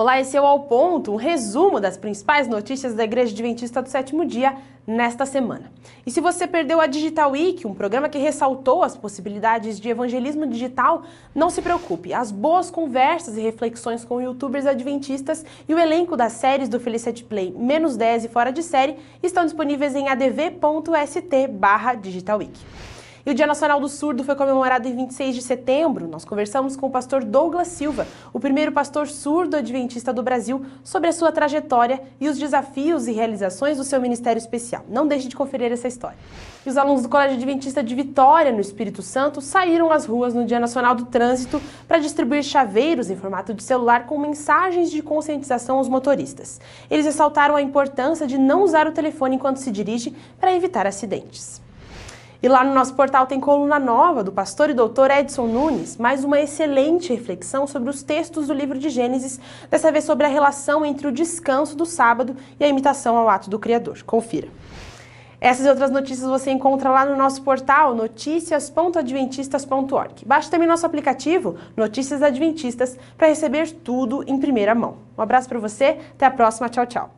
Olá, esse é o Ao Ponto, um resumo das principais notícias da Igreja Adventista do Sétimo Dia nesta semana. E se você perdeu a Digital Week, um programa que ressaltou as possibilidades de evangelismo digital, não se preocupe. As boas conversas e reflexões com youtubers adventistas e o elenco das séries do Feliz7 Play, -10 e Fora de Série, estão disponíveis em adv.st/Digital Week. E o Dia Nacional do Surdo foi comemorado em 26 de setembro. Nós conversamos com o pastor Douglas Silva, o primeiro pastor surdo adventista do Brasil, sobre a sua trajetória e os desafios e realizações do seu ministério especial. Não deixe de conferir essa história. E os alunos do Colégio Adventista de Vitória, no Espírito Santo, saíram às ruas no Dia Nacional do Trânsito para distribuir chaveiros em formato de celular com mensagens de conscientização aos motoristas. Eles ressaltaram a importância de não usar o telefone enquanto se dirige para evitar acidentes. E lá no nosso portal tem coluna nova do pastor e doutor Edson Nunes, mais uma excelente reflexão sobre os textos do livro de Gênesis, dessa vez sobre a relação entre o descanso do sábado e a imitação ao ato do Criador. Confira. Essas e outras notícias você encontra lá no nosso portal noticias.adventistas.org. Baixe também nosso aplicativo Notícias Adventistas para receber tudo em primeira mão. Um abraço para você, até a próxima, tchau, tchau.